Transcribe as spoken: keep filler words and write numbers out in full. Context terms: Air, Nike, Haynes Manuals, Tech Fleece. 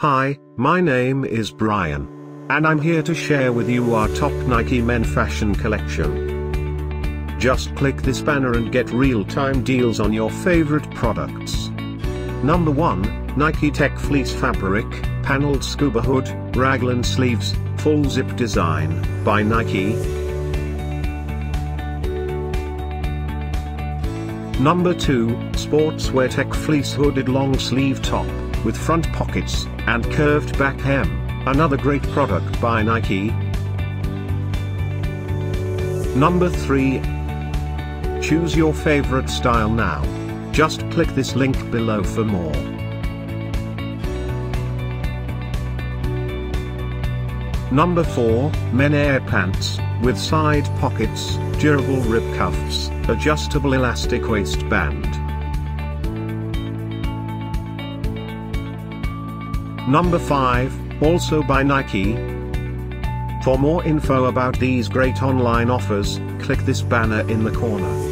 Hi, my name is Brian, and I'm here to share with you our top Nike men fashion collection. Just click this banner and get real-time deals on your favorite products. Number one, Nike Tech Fleece Fabric, Paneled Scuba Hood, Raglan Sleeves, Full Zip Design, by Nike. Number two, Sportswear Tech Fleece Hooded Long Sleeve Top, with front pockets, and curved back hem, another great product by Nike. Number three. Choose your favorite style now. Just click this link below for more. Number four. Men Air Pants, with side pockets, durable rib cuffs, adjustable elastic waistband. Number five, also by Nike. For more info about these great online offers, click this banner in the corner.